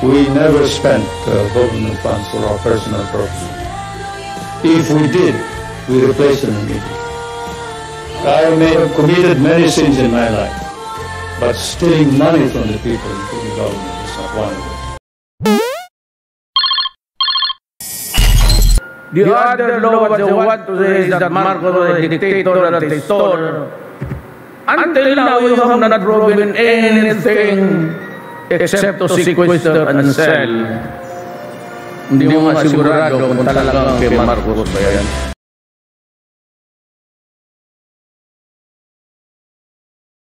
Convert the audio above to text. We never spent government funds for our personal purposes. If we did, we replaced them immediately. I have committed many sins in my life, but stealing money from the people, including government, is not one of them. The other law they want to raise that Marcos is a dictator and a stole. Until now, you have not proven anything. Except to sequester and sell. Hindi mo masigurado kung talagang kay Marcos ba yan.